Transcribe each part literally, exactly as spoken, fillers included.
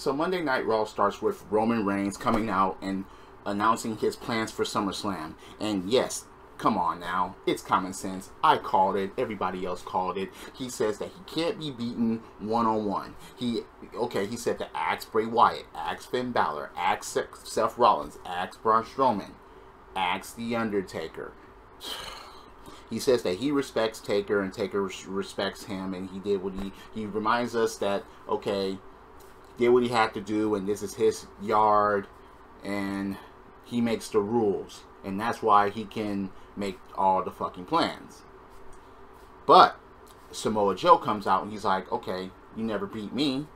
So Monday Night Raw starts with Roman Reigns coming out and announcing his plans for SummerSlam. And yes, come on now, it's common sense. I called it. Everybody else called it. He says that he can't be beaten one-on-one. He, okay, he said to axe Bray Wyatt, axe Finn Balor, axe Seth Rollins, axe Braun Strowman, axe The Undertaker. He says that he respects Taker and Taker respects him, and he did what he, he reminds us that, okay, did what he had to do, and this is his yard, and he makes the rules, and that's why he can make all the fucking plans. But Samoa Joe comes out and he's like, okay, you never beat me.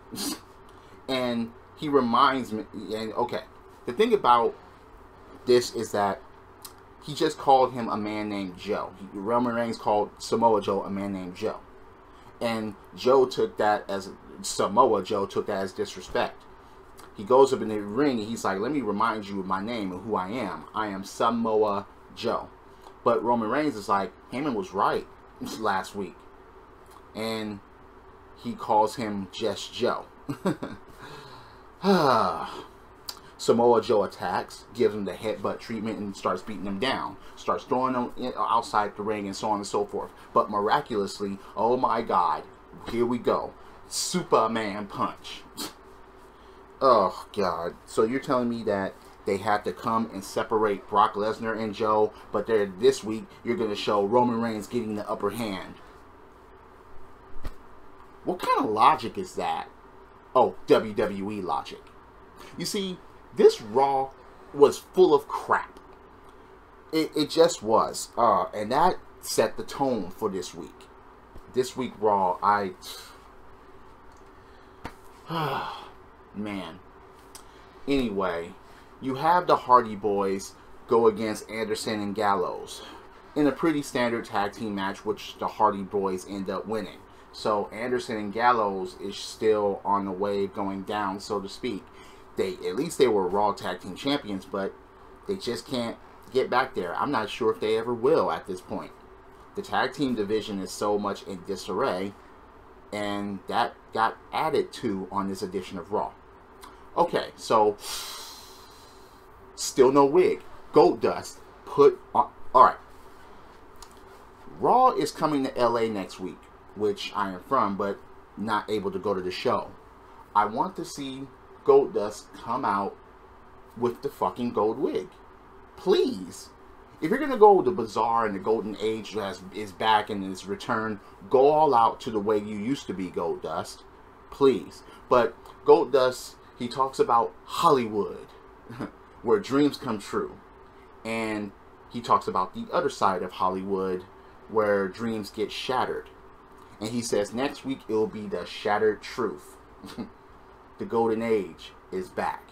And he reminds me, and okay, the thing about this is that he just called him a man named Joe. He, Roman Reigns called Samoa Joe a man named Joe, and Joe took that as Samoa Joe took that as disrespect. He goes up in the ring and he's like, let me remind you of my name and who I am. I am Samoa Joe. But Roman Reigns is like, Heyman was right last week. And he calls him just Joe. Samoa Joe attacks, gives him the headbutt treatment, and starts beating him down. Starts throwing him outside the ring and so on and so forth. But miraculously, oh my God, here we go. Superman punch. Oh God. So you're telling me that they had to come and separate Brock Lesnar and Joe, but they're this week you're gonna show Roman Reigns getting the upper hand. What kind of logic is that? Oh, W W E logic. You see, this Raw was full of crap. It it just was. Uh and that set the tone for this week. This week Raw, I man. Anyway, you have the Hardy Boys go against Anderson and Gallows in a pretty standard tag team match, which the Hardy Boys end up winning. So Anderson and Gallows is still on the wave going down, so to speak. They at least they were Raw tag team champions, but they just can't get back there. I'm not sure if they ever will at this point. The tag team division is so much in disarray, and that got added to on this edition of Raw. Okay, so still no wig. Goldust put on. All right. Raw is coming to L A next week, which I am from, but not able to go to the show. I want to see Goldust come out with the fucking gold wig, please. If you're gonna go the bizarre and the golden age that is back and is returned, go all out to the way you used to be, Goldust, please. But Goldust, he talks about Hollywood, where dreams come true, and he talks about the other side of Hollywood, where dreams get shattered. And he says next week it'll be the shattered truth. The golden age is back.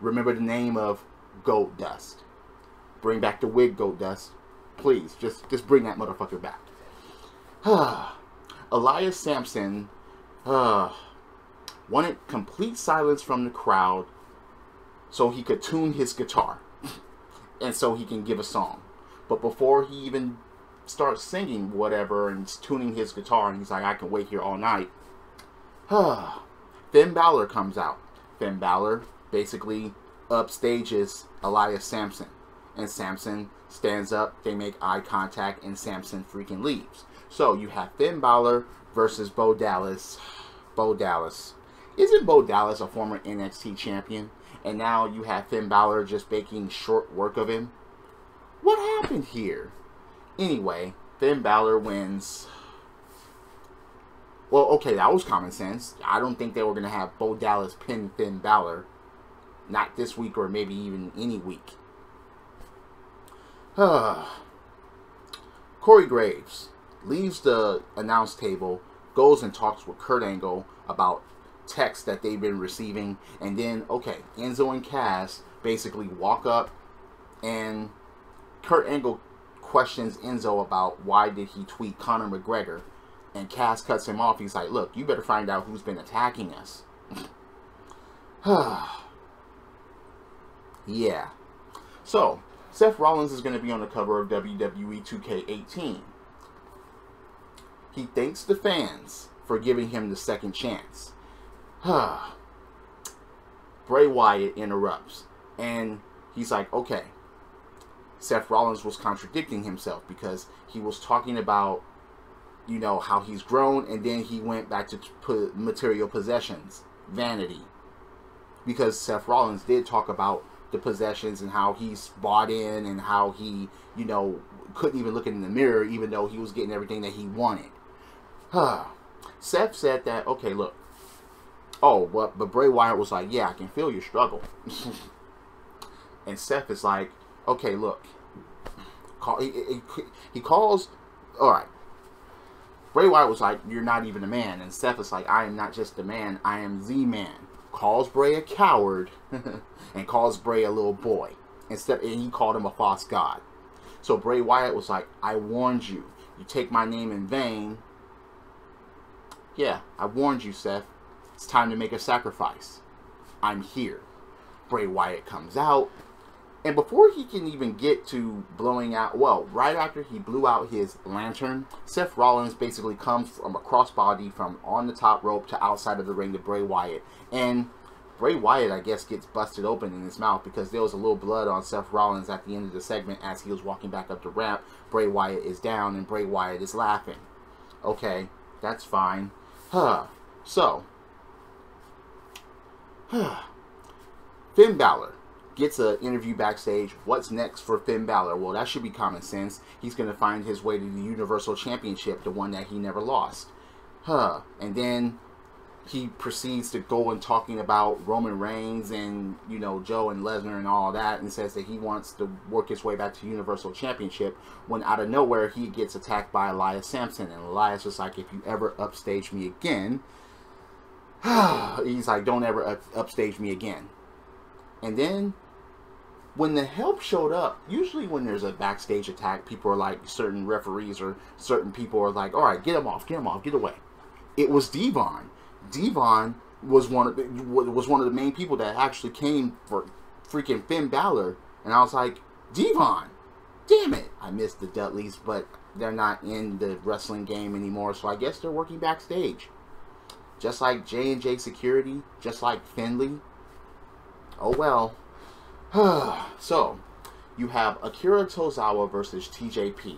Remember the name of Goldust. Bring back the wig, Goldust. Please, just, just bring that motherfucker back. Elias Samson uh, wanted complete silence from the crowd so he could tune his guitar and so he can give a song. But before he even starts singing whatever and tuning his guitar, and he's like, I can wait here all night. Finn Balor comes out. Finn Balor basically upstages Elias Samson. And Samson stands up, they make eye contact, and Samson freaking leaves. So you have Finn Balor versus Bo Dallas. Bo Dallas. Isn't Bo Dallas a former N X T champion? And now you have Finn Balor just making short work of him? What happened here? Anyway, Finn Balor wins. Well, okay, that was common sense. I don't think they were going to have Bo Dallas pin Finn Balor. Not this week or maybe even any week. Corey Graves leaves the announce table, goes and talks with Kurt Angle about texts that they've been receiving, and then, okay, Enzo and Cass basically walk up, and Kurt Angle questions Enzo about why did he tweet Conor McGregor, and Cass cuts him off. He's like, look, you better find out who's been attacking us. Yeah. So Seth Rollins is going to be on the cover of W W E two K eighteen. He thanks the fans for giving him the second chance. Bray Wyatt interrupts, and he's like, okay, Seth Rollins was contradicting himself because he was talking about, you know, how he's grown, and then he went back to material possessions, vanity, because Seth Rollins did talk about the possessions and how he's bought in and how he, you know, couldn't even look in the mirror even though he was getting everything that he wanted. Seth said that, okay, look, oh, but, but Bray Wyatt was like, yeah, I can feel your struggle. And Seth is like, okay, look, call, he, he, he calls, all right, Bray Wyatt was like, you're not even a man, and Seth is like, I am not just a man, I am the man. Calls Bray a coward, and calls Bray a little boy, and, Seth, and he called him a false god. So Bray Wyatt was like, I warned you, you take my name in vain. Yeah, I warned you, Seth. It's time to make a sacrifice. I'm here. Bray Wyatt comes out. And before he can even get to blowing out, well, right after he blew out his lantern, Seth Rollins basically comes from a crossbody from on the top rope to outside of the ring to Bray Wyatt. And Bray Wyatt, I guess, gets busted open in his mouth because there was a little blood on Seth Rollins at the end of the segment as he was walking back up the ramp. Bray Wyatt is down and Bray Wyatt is laughing. Okay, that's fine. Huh. So, huh. Finn Balor gets an interview backstage. What's next for Finn Balor? Well, that should be common sense. He's going to find his way to the Universal Championship, the one that he never lost. Huh. And then he proceeds to go and talking about Roman Reigns and, you know, Joe and Lesnar and all that, and says that he wants to work his way back to Universal Championship, when out of nowhere he gets attacked by Elias Samson. And Elias was like, if you ever upstage me again, he's like, don't ever up upstage me again. And then when the help showed up, usually when there's a backstage attack, people are like, certain referees or certain people are like, all right, get him off, get him off, get away. It was D-Von. D-Von was one of the, was one of the main people that actually came for freaking Finn Balor, and I was like, D-Von, damn it! I missed the Dudleys, but they're not in the wrestling game anymore, so I guess they're working backstage, just like J and J Security, just like Finley. Oh well. So you have Akira Tozawa versus T J P.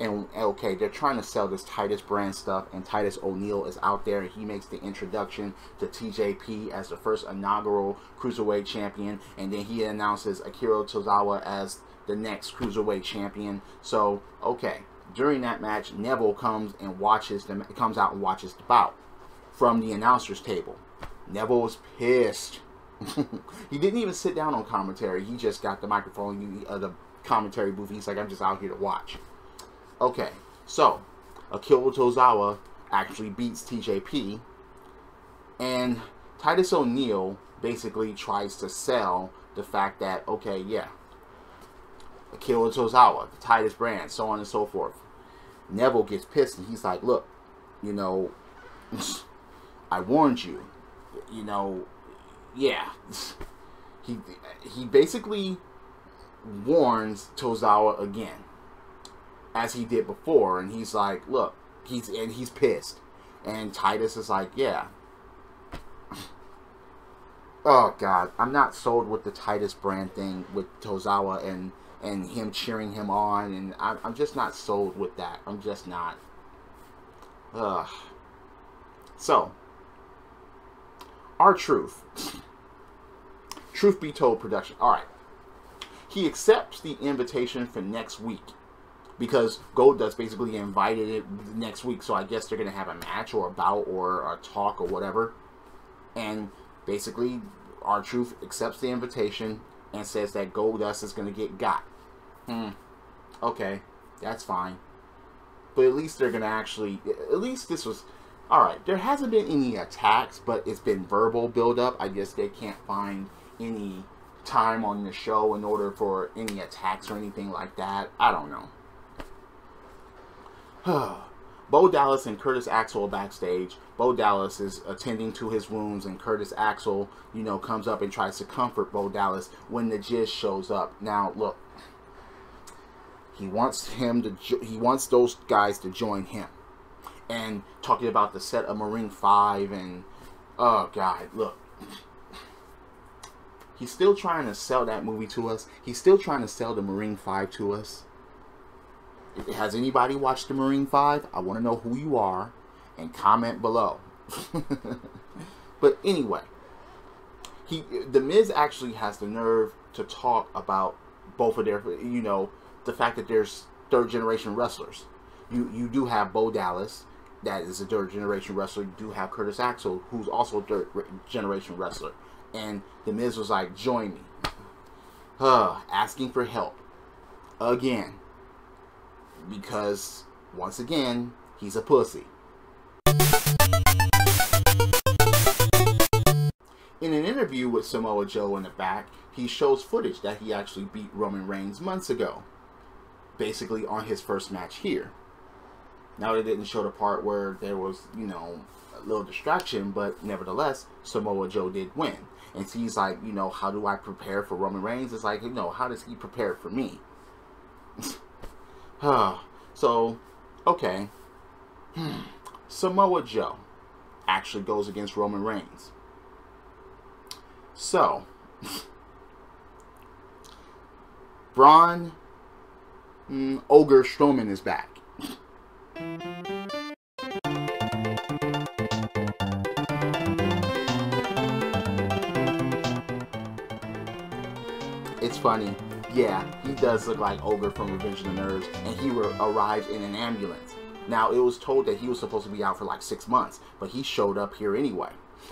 And, okay, they're trying to sell this Titus Brand stuff, and Titus O'Neil is out there, and he makes the introduction to T J P as the first inaugural Cruiserweight champion, and then he announces Akira Tozawa as the next Cruiserweight champion. So, okay, during that match, Neville comes and watches the, comes out and watches the bout from the announcer's table. Neville was pissed. He didn't even sit down on commentary. He just got the microphone, uh, the commentary booth. He's like, I'm just out here to watch. Okay, so Akira Tozawa actually beats T J P, and Titus O'Neil basically tries to sell the fact that, okay, yeah, Akira Tozawa, Titus Brand, so on and so forth. Neville gets pissed, and he's like, look, you know, I warned you, you know, yeah. he, he basically warns Tozawa again, as he did before, and he's like, look, he's and he's pissed, and Titus is like, yeah, oh god, I'm not sold with the Titus Brand thing with Tozawa and and him cheering him on, and I'm, I'm just not sold with that. I'm just not. Ugh. So, our truth, truth be told, production. All right, he accepts the invitation for next week, because Goldust basically invited it next week, so I guess they're going to have a match or a bout or a talk or whatever. And basically, R-Truth accepts the invitation and says that Goldust is going to get got. Hmm. Okay, that's fine. But at least they're going to actually, at least this was, alright, there hasn't been any attacks, but it's been verbal buildup. I guess they can't find any time on the show in order for any attacks or anything like that. I don't know. Bo Dallas and Curtis Axel backstage. Bo Dallas is attending to his wounds, and Curtis Axel, you know, comes up and tries to comfort Bo Dallas when the Giz shows up. Now, look, he wants him to, he wants those guys to join him, and talking about the set of Marine five, and oh god, look, He's still trying to sell that movie to us. He's still trying to sell the Marine five to us. If has anybody watched the Marine five? I want to know who you are and comment below. But anyway, he the Miz actually has the nerve to talk about both of their, you know, the fact that there's third generation wrestlers. You you do have Bo Dallas, that is a third generation wrestler. You do have Curtis Axel, who's also a third generation wrestler. And the Miz was like, join me. Uh, asking for help. Again. Because, once again, he's a pussy. In an interview with Samoa Joe in the back, he shows footage that he actually beat Roman Reigns months ago. Basically on his first match here. Now they didn't show the part where there was, you know, a little distraction, but nevertheless, Samoa Joe did win. And so he's like, you know, how do I prepare for Roman Reigns? It's like, you know, how does he prepare for me? So, okay. Samoa Joe actually goes against Roman Reigns. So, Braun mm, Ogre Strowman is back. It's funny. Yeah, he does look like Ogre from Revenge of the Nerds, and he arrives in an ambulance. Now, it was told that he was supposed to be out for like six months, but he showed up here anyway.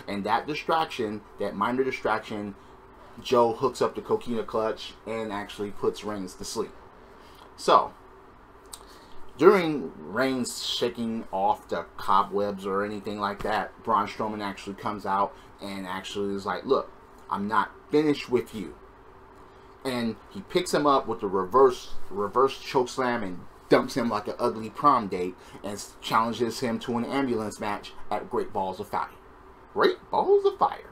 And that distraction, that minor distraction, Joe hooks up the coquina clutch and actually puts Reigns to sleep. So, during Reigns shaking off the cobwebs or anything like that, Braun Strowman actually comes out and actually is like, look, I'm not finished with you. And he picks him up with the reverse, reverse chokeslam and dumps him like an ugly prom date and challenges him to an ambulance match at Great Balls of Fire. Great Balls of Fire.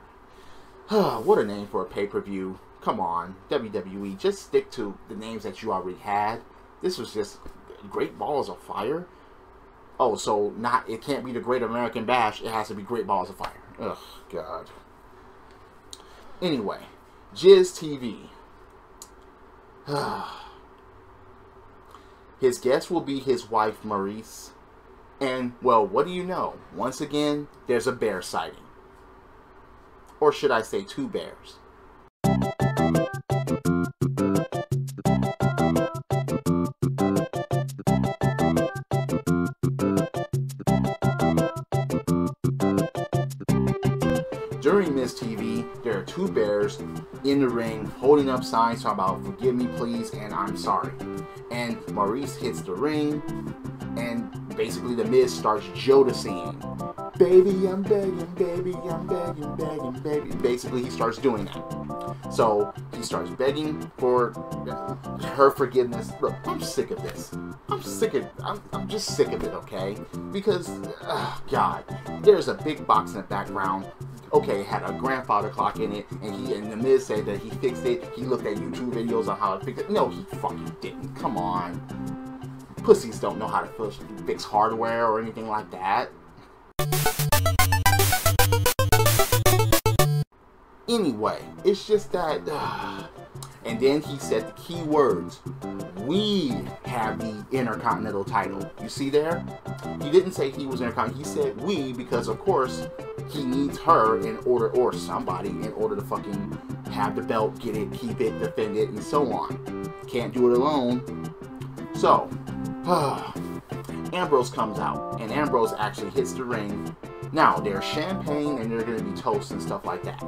What a name for a pay-per-view. Come on, W W E, just stick to the names that you already had. This was just Great Balls of Fire. Oh, so not it can't be the Great American Bash. It has to be Great Balls of Fire. Ugh, God. Anyway, Jizz T V. His guest will be his wife, Maurice. And, well, what do you know? Once again, there's a bear sighting. Or should I say two bears? During Miz T V, there are two bears in the ring holding up signs talking about forgive me please and I'm sorry. And Maurice hits the ring and basically the Miz starts jodecing. Baby, I'm begging, baby, I'm begging, begging, baby. Basically, he starts doing that. So, he starts begging for her forgiveness. Look, I'm sick of this. I'm sick of I'm, I'm just sick of it, okay? Because, uh, God, there's a big box in the background. Okay, it had a grandfather clock in it, and he and the Miz said that he fixed it. He looked at YouTube videos on how to fix it. No, he fucking didn't. Come on. Pussies don't know how to fix hardware or anything like that. Anyway, it's just that, uh, and then he said the key words, we have the Intercontinental title. You see there? He didn't say he was Intercontinental, he said we because of course he needs her in order, or somebody in order to fucking have the belt, get it, keep it, defend it, and so on. Can't do it alone. So, uh, Ambrose comes out, and Ambrose actually hits the ring. Now, there's champagne, and there's going to be toasts and stuff like that.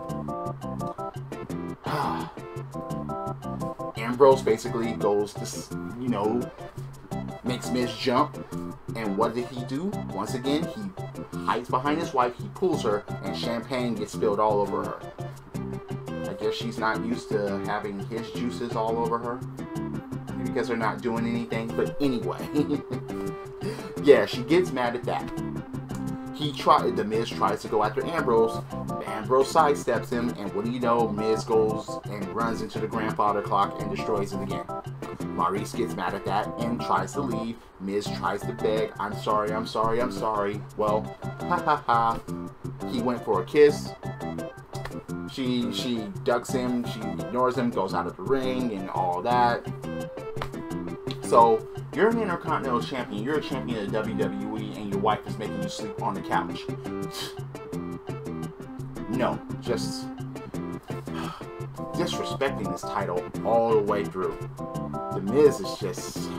Ambrose basically goes to, you know, makes Miz jump. And what did he do? Once again, he hides behind his wife, he pulls her, and champagne gets spilled all over her. I guess she's not used to having his juices all over her. Maybe because they're not doing anything, but anyway. Yeah, she gets mad at that. He tried, the Miz tries to go after Ambrose. Ambrose sidesteps him, and what do you know? Miz goes and runs into the grandfather clock and destroys it again. Maurice gets mad at that and tries to leave. Miz tries to beg, I'm sorry, I'm sorry, I'm sorry. Well, ha ha ha. He went for a kiss. she she ducks him, she ignores him, goes out of the ring and all that. So you're an Intercontinental Champion, you're a champion of W W E, and your wife is making you sleep on the couch. No, just disrespecting this title all the way through. The Miz is just,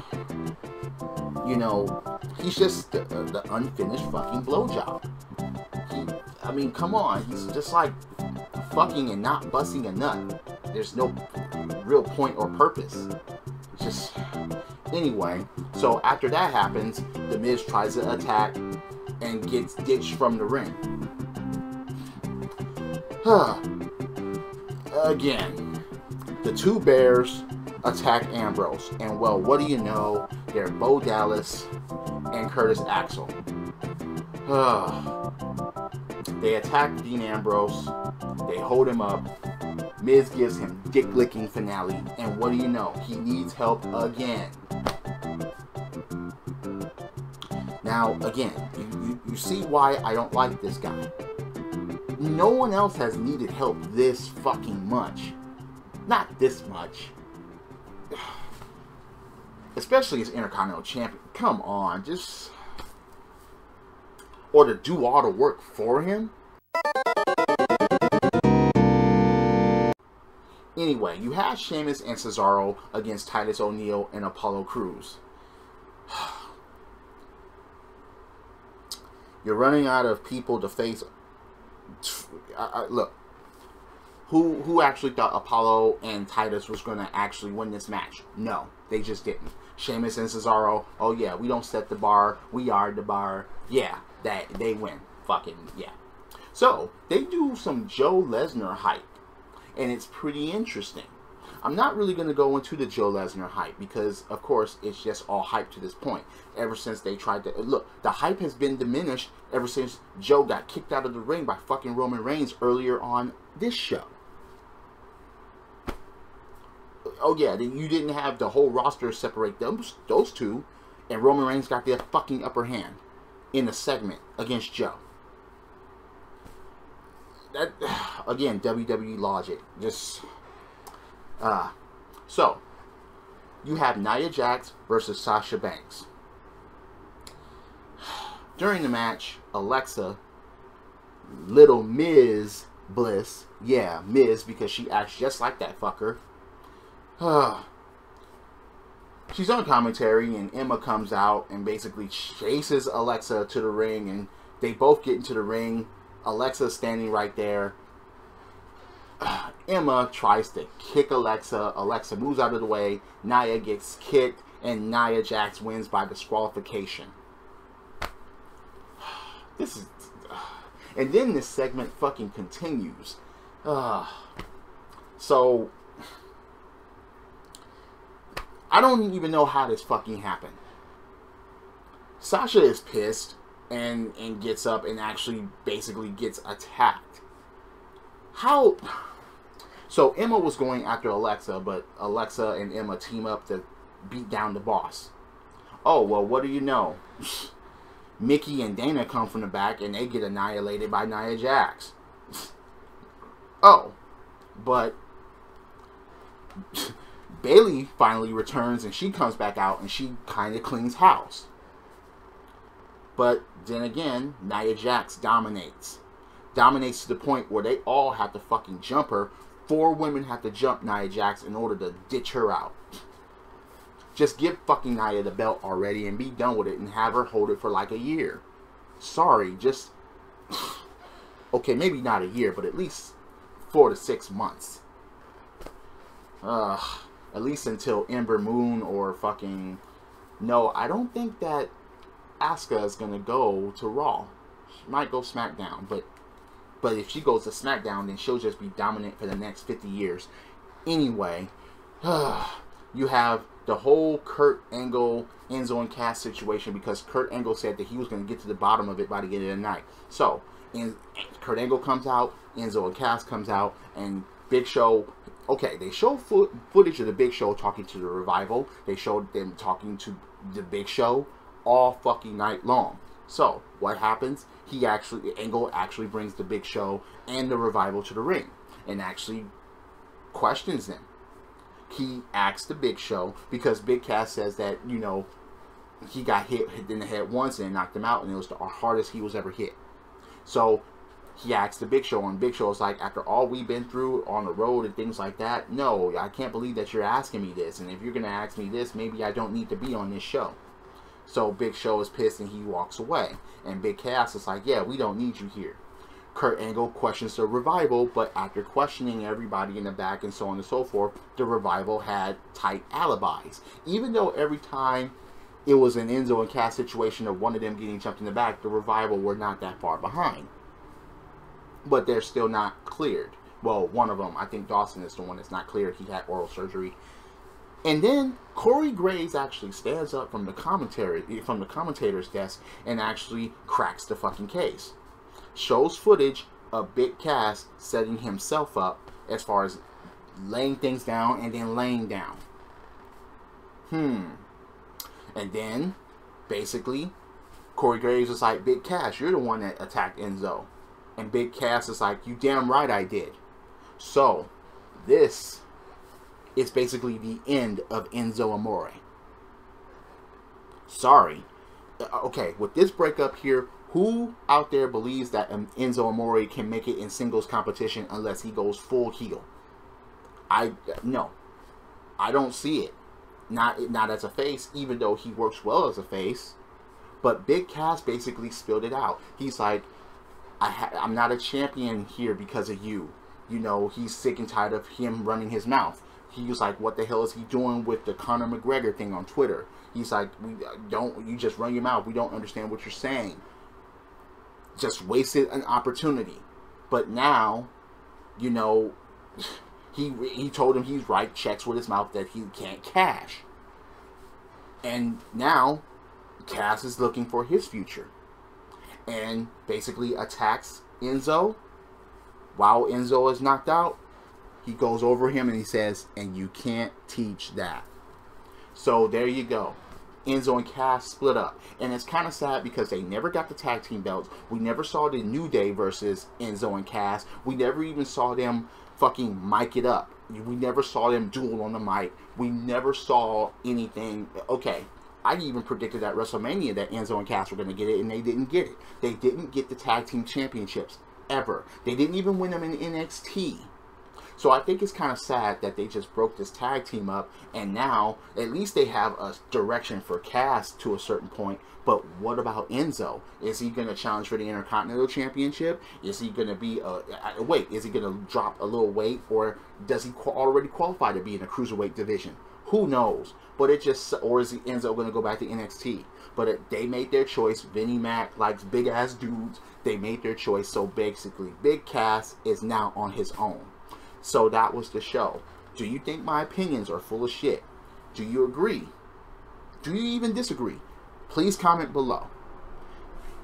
you know, he's just the, the unfinished fucking blowjob. I mean, come on, he's just like fucking and not busting a nut. There's no real point or purpose. It's just, anyway, so after that happens, The Miz tries to attack and gets ditched from the ring. Huh. Again, the two bears attack Ambrose, and well, what do you know? They're Bo Dallas and Curtis Axel. Huh. They attack Dean Ambrose, they hold him up, Miz gives him dick-licking finale, and what do you know? He needs help again. Now, again, you, you, you see why I don't like this guy. No one else has needed help this fucking much. Not this much. Especially as Intercontinental Champion. Come on, just... Or to do all the work for him? Anyway, you have Sheamus and Cesaro against Titus O'Neil and Apollo Crews. You're running out of people to face... I, I, look, who who actually thought Apollo and Titus was going to actually win this match? No, they just didn't. Sheamus and Cesaro, oh yeah, we don't set the bar, we are the bar. Yeah, that they win. Fucking yeah. So, they do some Joe Lesnar hype, and it's pretty interesting. I'm not really going to go into the Joe Lesnar hype because, of course, it's just all hype to this point. Ever since they tried to... Look, the hype has been diminished ever since Joe got kicked out of the ring by fucking Roman Reigns earlier on this show. Oh, yeah, you didn't have the whole roster separate those, those two, and Roman Reigns got their fucking upper hand in a segment against Joe. That, again, W W E logic. Just... Uh, so, you have Nia Jax versus Sasha Banks. During the match, Alexa, little Miz Bliss, yeah, Miz, because she acts just like that fucker. Uh, she's on commentary, and Emma comes out and basically chases Alexa to the ring, and they both get into the ring. Alexa's standing right there. Emma tries to kick Alexa. Alexa moves out of the way. Nia gets kicked, and Nia Jax wins by disqualification. This is, and then this segment fucking continues. Uh, so I don't even know how this fucking happened. Sasha is pissed and and gets up and actually basically gets attacked. How? So Emma was going after Alexa, but Alexa and Emma team up to beat down the boss. Oh, well, what do you know? Mickey and Dana come from the back, and they get annihilated by Nia Jax. Oh, but Bailey finally returns, and she comes back out, and she kind of cleans house. But then again, Nia Jax dominates. Dominates to the point where they all have to fucking jump her. Four women have to jump Nia Jax in order to ditch her out. Just give fucking Nia the belt already and be done with it and have her hold it for like a year. Sorry, just... Okay, maybe not a year, but at least four to six months. Uh, at least until Ember Moon or fucking... No, I don't think that Asuka is going to go to Raw. She might go SmackDown, but... But if she goes to SmackDown, then she'll just be dominant for the next fifty years. Anyway, you have the whole Kurt Angle, Enzo and Cass situation because Kurt Angle said that he was going to get to the bottom of it by the end of the night. So, and Kurt Angle comes out, Enzo and Cass comes out, and Big Show... Okay, they show fo footage of the Big Show talking to the Revival. They showed them talking to the Big Show all fucking night long. So, what happens? He actually, Angle actually brings the Big Show and the Revival to the ring. and actually questions him. He asks the Big Show, because Big Cass says that, you know, he got hit in the head once and it knocked him out, and it was the hardest he was ever hit. So he asked the Big Show, and Big Show is like, after all we've been through on the road and things like that, no, I can't believe that you're asking me this, and if you're going to ask me this, maybe I don't need to be on this show. So Big Show is pissed and he walks away, and Big Cass is like, yeah, we don't need you here. Kurt Angle questions the Revival, but after questioning everybody in the back and so on and so forth, the Revival had tight alibis. Even though every time it was an Enzo and Cass situation of one of them getting jumped in the back, the Revival were not that far behind. But they're still not cleared. Well, one of them, I think Dawson is the one that's not cleared. He had oral surgery. And then Corey Graves actually stands up from the commentary, from the commentator's desk, and actually cracks the fucking case. Shows footage of Big Cass setting himself up as far as laying things down and then laying down. Hmm. And then, basically, Corey Graves is like, Big Cass, you're the one that attacked Enzo. And Big Cass is like, you damn right I did. So, this is basically the end of Enzo Amore. Sorry. Okay, with this breakup here, who out there believes that Enzo Amore can make it in singles competition unless he goes full heel? I, no. I don't see it. Not, not as a face, even though he works well as a face. But Big Cass basically spilled it out. He's like, I ha I'm not a champion here because of you. You know, he's sick and tired of him running his mouth. He was like, what the hell is he doing with the Conor McGregor thing on Twitter? He's like, we don't, you just run your mouth. We don't understand what you're saying. Just wasted an opportunity. But now, you know, he, he told him he's writing checks with his mouth that he can't cash. And now, Cass is looking for his future. And basically attacks Enzo. While Enzo is knocked out, he goes over him and he says, and you can't teach that. So there you go. Enzo and Cass split up. And it's kind of sad because they never got the tag team belts. We never saw the New Day versus Enzo and Cass. We never even saw them fucking mic it up. We never saw them duel on the mic. We never saw anything. Okay. I even predicted at WrestleMania that Enzo and Cass were going to get it, and they didn't get it. They didn't get the tag team championships, ever. They didn't even win them in N X T. So I think it's kind of sad that they just broke this tag team up, and now at least they have a direction for Cass to a certain point, but what about Enzo? Is he going to challenge for the Intercontinental Championship? Is he going to be a... Wait, is he going to drop a little weight, or does he already qualify to be in a Cruiserweight division? Who knows? But it just, or is Enzo going to go back to N X T? But it, they made their choice. Vinnie Mac likes big ass dudes. They made their choice. So basically, Big Cass is now on his own. So that was the show. Do you think my opinions are full of shit? Do you agree? Do you even disagree? Please comment below.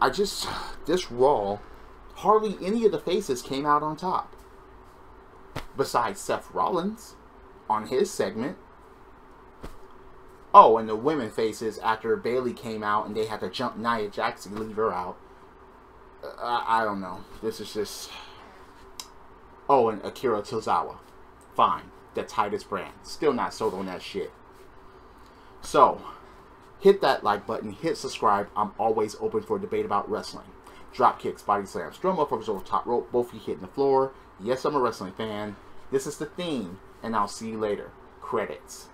I just, this Raw, hardly any of the faces came out on top. Besides Seth Rollins on his segment. Oh, and the women faces after Bayley came out and they had to jump Nia Jax and leave her out. Uh, I don't know. This is just... Oh, and Akira Tozawa. Fine. The Titus Brand. Still not sold on that shit. So, hit that like button. Hit subscribe. I'm always open for a debate about wrestling. Drop kicks, body slams, throw motherfuckers over the top rope, both feet hitting the floor. Yes, I'm a wrestling fan. This is the theme, and I'll see you later. Credits.